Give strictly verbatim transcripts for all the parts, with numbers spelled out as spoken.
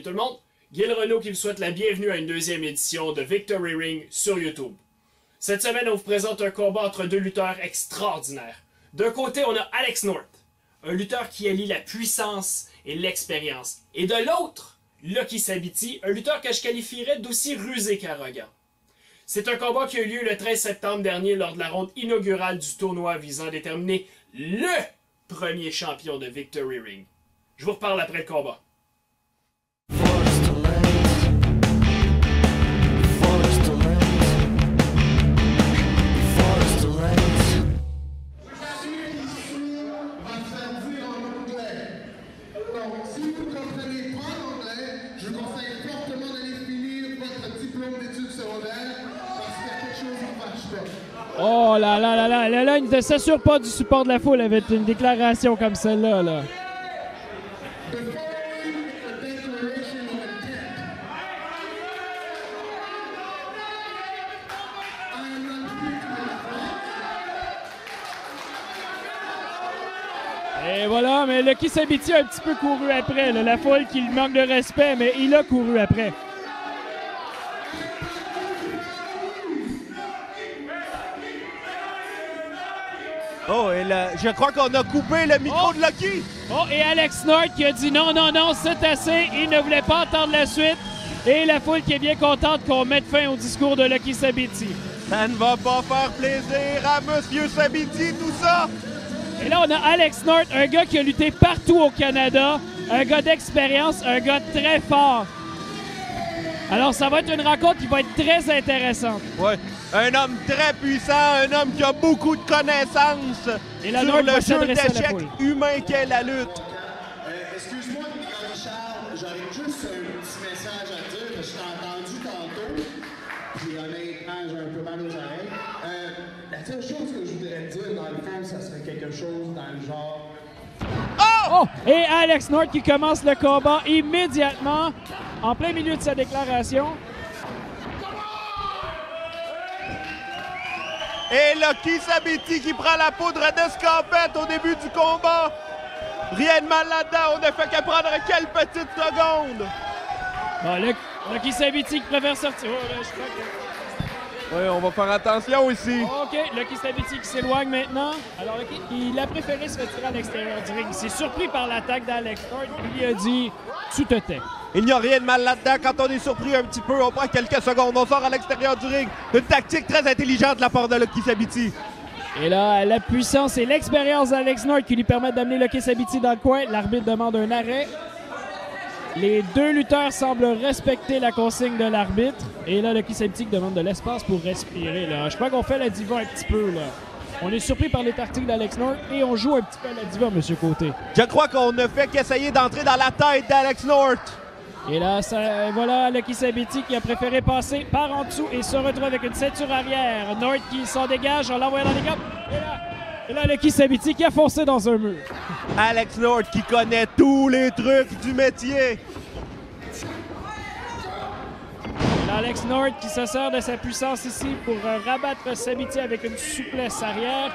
Salut tout le monde, Guil Reno qui vous souhaite la bienvenue à une deuxième édition de Victory Ring sur YouTube. Cette semaine, on vous présente un combat entre deux lutteurs extraordinaires. D'un côté, on a Alex North, un lutteur qui allie la puissance et l'expérience. Et de l'autre, Lucky Sabiti, un lutteur que je qualifierais d'aussi rusé qu'arrogant. C'est un combat qui a eu lieu le treize septembre dernier lors de la ronde inaugurale du tournoi visant à déterminer LE premier champion de Victory Ring. Je vous reparle après le combat. Oh là là là là, là, là il ne s'assure pas du support de la foule avec une déclaration comme celle-là. Là. Et voilà, mais Lucky Sabiti a un petit peu couru après. Là. La foule qui lui manque de respect, mais il a couru après. Oh, et là, je crois qu'on a coupé le micro oh. de Lucky. Oh, et Alex North qui a dit non, non, non, c'est assez. Il ne voulait pas entendre la suite. Et la foule qui est bien contente qu'on mette fin au discours de Lucky Sabiti. Ça ne va pas faire plaisir à Monsieur Sabiti, tout ça. Et là, on a Alex North, un gars qui a lutté partout au Canada. Un gars d'expérience, un gars très fort. Alors, ça va être une rencontre qui va être très intéressante. Oui. Un homme très puissant, un homme qui a beaucoup de connaissances et la sur le jeu d'échecs humain qu'est la lutte. Euh, Excuse-moi, Charles, j'aurais juste un petit message à dire, que je t'ai entendu tantôt, puis honnêtement, j'ai un peu mal aux oreilles. Euh, la seule chose que je voudrais dire, dans le fond, ça serait quelque chose dans le genre... Oh! Oh! Et Alex North qui commence le combat immédiatement, en plein milieu de sa déclaration. Et Lucky Sabiti qui prend la poudre d'escampette au début du combat. Rien de mal là-dedans, on ne fait qu'à prendre quelques petites secondes. Bon, Luc, Lucky Sabiti qui préfère sortir. Oh, là, je crois que... Oui, on va faire attention ici. OK, Lucky Sabiti qui s'éloigne maintenant. Alors, Lucky, il a préféré se retirer à l'extérieur du ring. Il s'est surpris par l'attaque d'Alex North. Il a dit « Tu te tais ». Il n'y a rien de mal là-dedans. Quand on est surpris un petit peu, on prend quelques secondes. On sort à l'extérieur du ring. Une tactique très intelligente de la part de Lucky Sabiti. Et là, la puissance et l'expérience d'Alex North qui lui permettent d'amener Lucky Sabiti dans le coin. L'arbitre demande un arrêt. Les deux lutteurs semblent respecter la consigne de l'arbitre. Et là, Lucky Sabiti demande de l'espace pour respirer. Là. Je crois qu'on fait la diva un petit peu. Là. On est surpris par les tactiques d'Alex North et on joue un petit peu à la diva, M. Côté. Je crois qu'on ne fait qu'essayer d'entrer dans la tête d'Alex North. Et là, ça, voilà Lucky Sabiti qui a préféré passer par en dessous et se retrouve avec une ceinture arrière. North qui s'en dégage, on l'envoie dans les gammes. Et là, et là Lucky Sabiti qui a foncé dans un mur. Alex North qui connaît tous les trucs du métier. Et là, Alex North qui se sert de sa puissance ici pour rabattre Sabiti avec une souplesse arrière.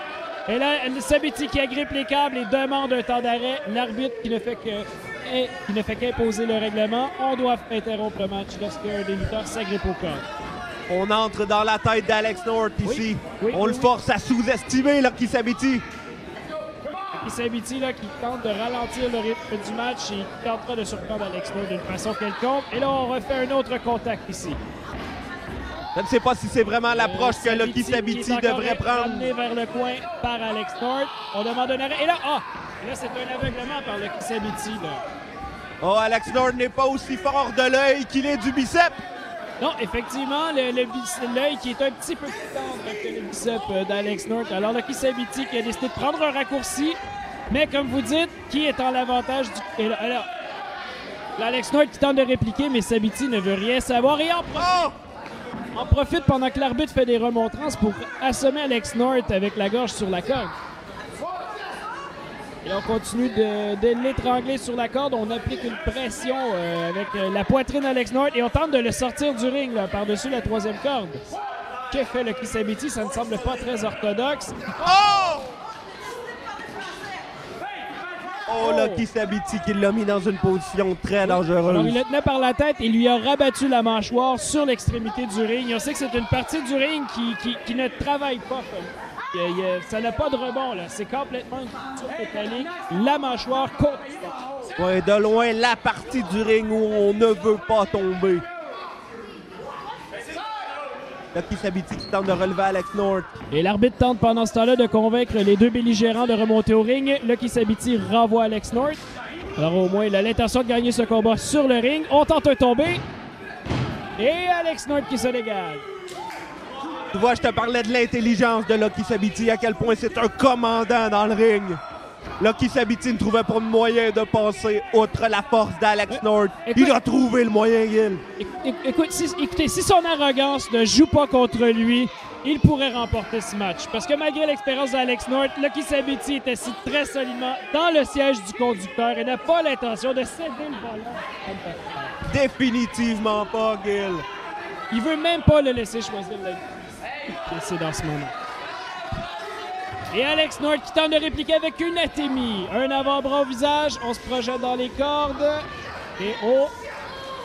Et là, Sabiti qui agrippe les câbles et demande un temps d'arrêt. L'arbitre qui ne fait que... et qui ne fait qu'imposer le règlement. On doit interrompre le match lorsqu'un des lutteurs s'agrippe au corps. On entre dans la tête d'Alex North ici. Oui, oui, on oui, le oui. force à sous-estimer Lucky Sabiti. Lucky Sabiti là, qui tente de ralentir le rythme du match et qui tentera de surprendre Alex North d'une façon quelconque. Et là, on refait un autre contact ici. Je ne sais pas si c'est vraiment l'approche euh, que Lucky Sabiti devrait prendre. Amené vers le coin par Alex North. On demande un arrêt. Et là, ah! Là, c'est un aveuglement par Lucky Sabiti. Là. Oh, Alex North n'est pas aussi fort de l'œil qu'il est du bicep. Non, effectivement, l'œil qui est un petit peu plus tendre que le bicep d'Alex North. Alors, Lucky Sabiti qui a décidé de prendre un raccourci, mais comme vous dites, qui est en l'avantage du... Et là, alors, Alex North qui tente de répliquer, mais Sabiti ne veut rien savoir et en profite. Oh! En profite pendant que l'arbitre fait des remontrances pour assommer Alex North avec la gorge sur la corde. Et on continue de, de l'étrangler sur la corde. On applique une pression euh, avec euh, la poitrine d'Alex North et on tente de le sortir du ring par-dessus la troisième corde. Que fait Lucky Sabiti? Ça ne semble pas très orthodoxe. Oh! Oh, Lucky Sabiti qui l'a mis dans une position très dangereuse. Alors, il le tenait par la tête et lui a rabattu la mâchoire sur l'extrémité du ring. On sait que c'est une partie du ring qui, qui, qui ne travaille pas. Il, il, ça n'a pas de rebond. C'est complètement une structure métallique. La mâchoire court. Ouais, de loin, la partie du ring où on ne veut pas tomber. Lucky Sabiti qui tente de relever Alex North. Et l'arbitre tente pendant ce temps-là de convaincre les deux belligérants de remonter au ring. Lucky Sabiti renvoie Alex North. Alors au moins, il a l'intention de gagner ce combat sur le ring. On tente un tombé. Et Alex North qui se dégage. Tu vois, je te parlais de l'intelligence de Lucky Sabiti, à quel point c'est un commandant dans le ring. Lucky Sabiti ne trouvait pas de moyen de passer outre la force d'Alex North. Écoute, il a trouvé le moyen, Guil. Écoute, si, écoutez, si son arrogance ne joue pas contre lui, il pourrait remporter ce match. Parce que malgré l'expérience d'Alex North, Lucky Sabiti est assis très solidement dans le siège du conducteur et n'a pas l'intention de céder le volant. Définitivement pas, Guil. Il veut même pas le laisser choisir la vie. C'est dans ce moment. Et Alex North qui tente de répliquer avec une atémie. Un avant-bras au visage, on se projette dans les cordes. Et oh,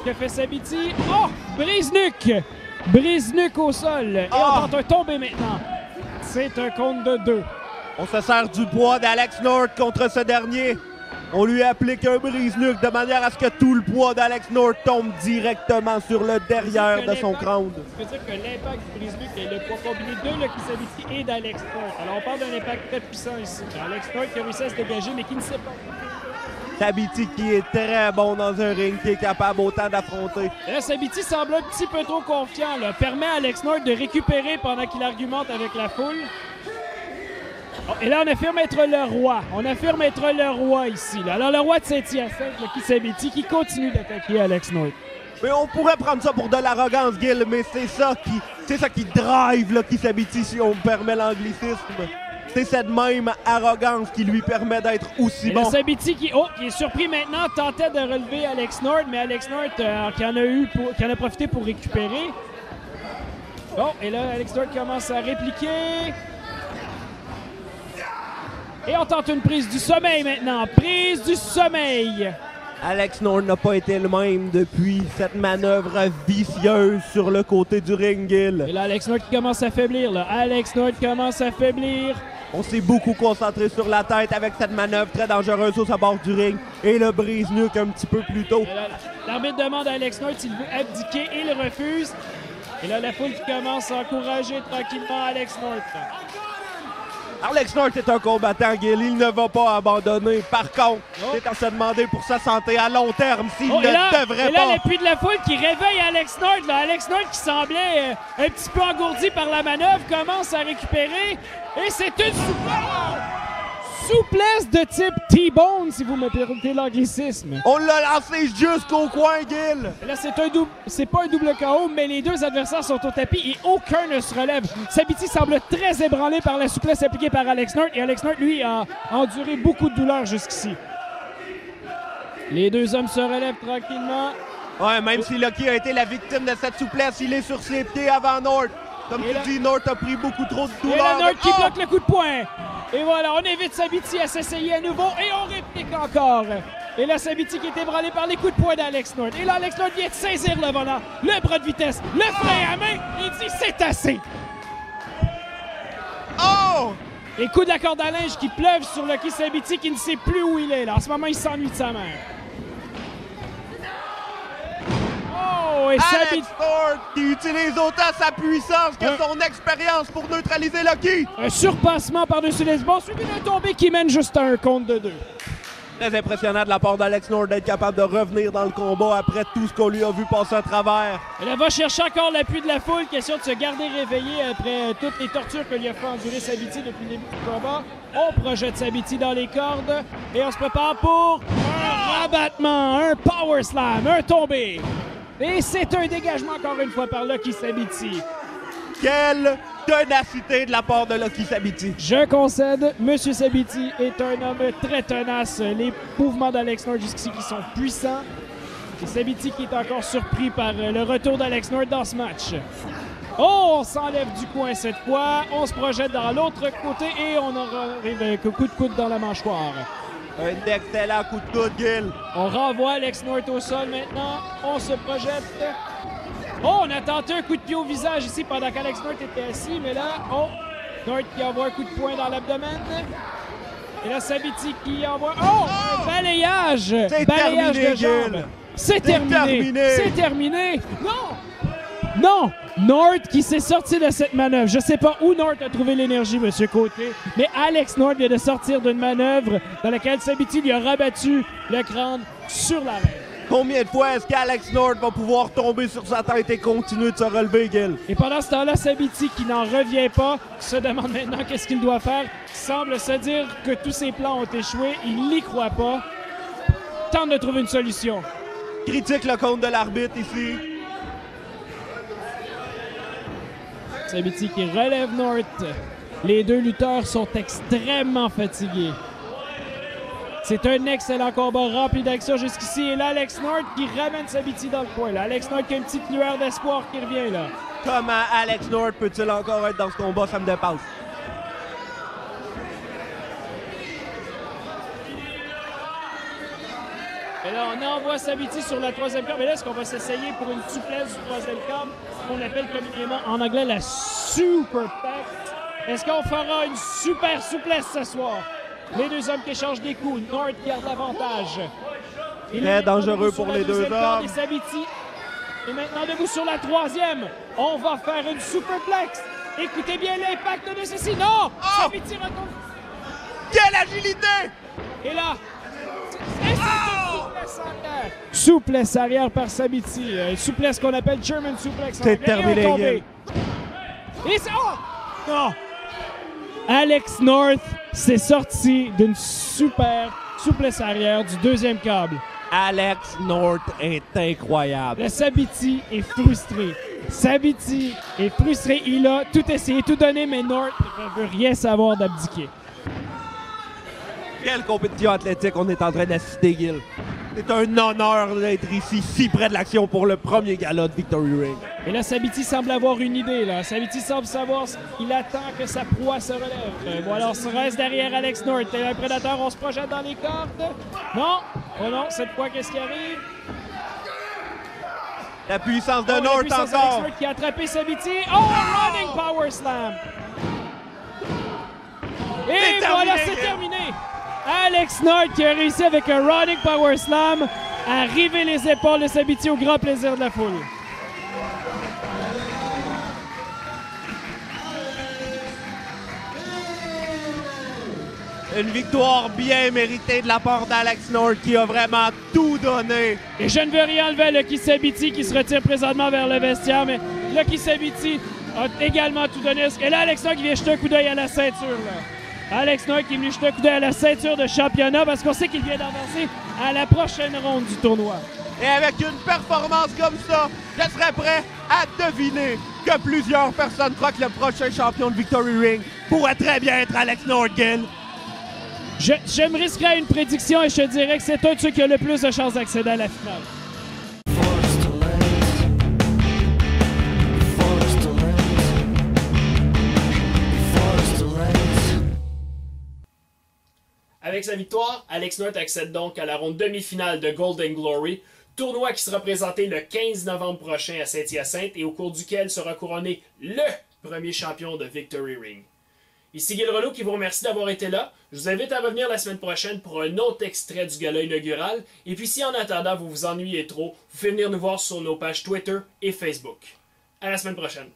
que fait Sabiti? Oh, brise-nuque! Brise-nuque au sol. Et oh, on tente un tombé maintenant. C'est un compte de deux. On se sert du poids d'Alex North contre ce dernier. On lui applique un brise-nuque de manière à ce que tout le poids d'Alex North tombe directement sur le derrière de son crâne. Ça veut dire que l'impact du brise-nuque est le poids combiné de Lucky Sabiti et d'Alex North. Alors on parle d'un impact très puissant ici. Alex North qui a réussi à se dégager mais qui ne sait pas. Sabiti qui est très bon dans un ring, qui est capable autant d'affronter. Sabiti semble un petit peu trop confiant. Là. Permet à Alex North de récupérer pendant qu'il argumente avec la foule. Et là, on affirme être le roi. On affirme être le roi ici. Là. Alors, le roi de Saint-Hyacinthe, Lucky Sabiti, qui continue d'attaquer Alex North. Mais on pourrait prendre ça pour de l'arrogance, Guil, mais c'est ça qui c'est ça qui drive Lucky Sabiti, si on me permet l'anglicisme. C'est cette même arrogance qui lui permet d'être aussi Et bon. Sabiti qui, oh, qui est surpris maintenant, tentait de relever Alex North, mais Alex North euh, qui en a eu pour, qui en a profité pour récupérer. Bon, et là, Alex North commence à répliquer. Et on tente une prise du sommeil maintenant. Prise du sommeil. Alex North n'a pas été le même depuis cette manœuvre vicieuse sur le côté du ring, Guil. Et là, Alex North qui commence à faiblir. Là. Alex North commence à faiblir. On s'est beaucoup concentré sur la tête avec cette manœuvre très dangereuse au bord du ring. Et le brise-nuque un petit peu plus tôt. L'arbitre demande à Alex North s'il veut abdiquer et il refuse. Et là, la foule qui commence à encourager tranquillement Alex North. Alex North est un combattant, Guil, il ne va pas abandonner. Par contre, oh. c'est à se demander pour sa santé à long terme s'il oh, ne là, devrait et là, pas. L'appui de la foule qui réveille Alex North. Là. Alex North qui semblait euh, un petit peu engourdi par la manœuvre, commence à récupérer. Et c'est une souplesse, souplesse de type T-bone, si vous me permettez l'anglicisme. On l'a lancé jusqu'au coin, Guil. Là, c'est un double, c'est pas un double K O, mais les deux adversaires sont au tapis et aucun ne se relève. Sabiti semble très ébranlé par la souplesse appliquée par Alex North et Alex North, lui, a enduré beaucoup de douleur jusqu'ici. Les deux hommes se relèvent tranquillement. Ouais, même si Lucky a été la victime de cette souplesse, il est sur ses pieds avant North. Comme et tu là... dis, North a pris beaucoup trop de douleur. Et là, North qui oh! bloque le coup de poing. Et voilà, on évite Sabiti à s'essayer à nouveau et on réplique encore. Et là, Sabiti qui est ébranlé par les coups de poing d'Alex North. Et là, Alex North vient de saisir le volant, le bras de vitesse, le frein à main. Il dit c'est assez. Oh! Les coups de la corde à linge qui pleuvent sur Lucky Sabiti qui ne sait plus où il est. Là. En ce moment, il s'ennuie de sa mère. Oh, et Sabiti qui utilise autant sa puissance que un... son expérience pour neutraliser Lucky. Un surpassement par-dessus les bons, suivi d'un tombé qui mène juste à un compte de deux. Très impressionnant de la part d'Alex North d'être capable de revenir dans le combat après tout ce qu'on lui a vu passer à travers. Elle va chercher encore l'appui de la foule, question de se garder réveillé après toutes les tortures que lui a fait endurer Sabiti depuis le début du combat. On projette Sabiti dans les cordes et on se prépare pour un rabattement, un power slam, un tombé. Et c'est un dégagement encore une fois par Lucky Sabiti. Quelle ténacité de la part de Lucky Sabiti. Je concède, M. Sabiti est un homme très tenace. Les mouvements d'Alex North jusqu'ici qui sont puissants. Et Sabiti qui est encore surpris par le retour d'Alex North dans ce match. Oh, on s'enlève du coin cette fois. On se projette dans l'autre côté et on aura un coup de coude dans la mâchoire. Un excellent coup de coude, Guil. On renvoie Alex North au sol maintenant. On se projette. Oh, on a tenté un coup de pied au visage ici pendant qu'Alex North était assis. Mais là, oh, North qui envoie un coup de poing dans l'abdomen. Et là, Sabiti qui envoie... Oh! oh! Un balayage! Balayage terminé, de jambes. C'est terminé! C'est terminé! Non! Non! North qui s'est sorti de cette manœuvre. Je ne sais pas où North a trouvé l'énergie, M. Côté, mais Alex North vient de sortir d'une manœuvre dans laquelle Sabiti lui a rabattu le crâne sur la raie. Combien de fois est-ce qu'Alex North va pouvoir tomber sur sa tête et continuer de se relever, Guil? Et pendant ce temps-là, Sabiti, qui n'en revient pas, se demande maintenant qu'est-ce qu'il doit faire. Semble se dire que tous ses plans ont échoué. Il n'y croit pas. Tente de trouver une solution. Critique le compte de l'arbitre ici. Sabiti qui relève North. Les deux lutteurs sont extrêmement fatigués. C'est un excellent combat rempli d'action jusqu'ici. Et là, Alex North qui ramène Sabiti dans le coin. Là, Alex North qui a une petite lueur d'espoir qui revient là. Comment Alex North peut-il encore être dans ce combat? Ça me dépasse. Et là, on envoie Sabiti sur la troisième corde. Mais là, est-ce qu'on va s'essayer pour une souplesse du troisième corde, ce qu'on appelle communément en anglais la super pack? Est-ce qu'on fera une super souplesse ce soir? Les deux hommes qui échangent des coups. North garde l'avantage. Très dangereux pour les deux hommes. Et Sabiti est maintenant debout sur la troisième. On va faire une superplex. Écoutez bien l'impact de ceci. Non! Oh! Sabiti retombe. Quelle agilité! Et là, et oh! souplesse arrière. Souplesse arrière par Sabiti. Une souplesse qu'on appelle German suplex. C'est terminé. Et c'est... Oh! Non! Alex North s'est sorti d'une super souplesse arrière du deuxième câble. Alex North est incroyable. Le Sabiti est frustré. Sabiti est frustré. Il a tout essayé, tout donné, mais North ne veut rien savoir d'abdiquer. Quelle compétition athlétique on est en train d'assister, Guil. C'est un honneur d'être ici, si près de l'action pour le premier gala de Victory Ring. Et là, Sabiti semble avoir une idée. Là. Sabiti semble savoir qu'il attend que sa proie se relève. Bon, alors, on reste derrière Alex North. Et un prédateur, on se projette dans les cordes. Non! Oh non, cette fois, qu'est-ce qui arrive? La puissance de oh, North la puissance encore! North qui a attrapé Sabiti. Oh! Running power slam! Et voilà, c'est terminé! Alex North qui a réussi avec un running power slam à river les épaules de Sabiti au grand plaisir de la foule. Une victoire bien méritée de la part d'Alex North qui a vraiment tout donné. Et je ne veux rien enlever à Lucky Sabiti qui se retire présentement vers le vestiaire, mais Lucky Sabiti a également tout donné. Et là, Alex North qui vient jeter un coup d'œil à la ceinture. Là. Alex North qui est venu jeter un coup d'œil à la ceinture de championnat parce qu'on sait qu'il vient d'avancer à la prochaine ronde du tournoi. Et avec une performance comme ça, je serais prêt à deviner que plusieurs personnes croient que le prochain champion de Victory Ring pourrait très bien être Alex North, Guil. Je, je me risquerais à une prédiction et je te dirais que c'est un de ceux qui a le plus de chances d'accéder à la finale. Avec sa victoire, Alex North accède donc à la ronde demi-finale de Golden Glory, tournoi qui sera présenté le quinze novembre prochain à Saint-Hyacinthe et au cours duquel sera couronné LE premier champion de Victory Ring. Ici Guil Reno qui vous remercie d'avoir été là. Je vous invite à revenir la semaine prochaine pour un autre extrait du gala inaugural. Et puis si en attendant vous vous ennuyez trop, vous pouvez venir nous voir sur nos pages Twitter et Facebook. À la semaine prochaine!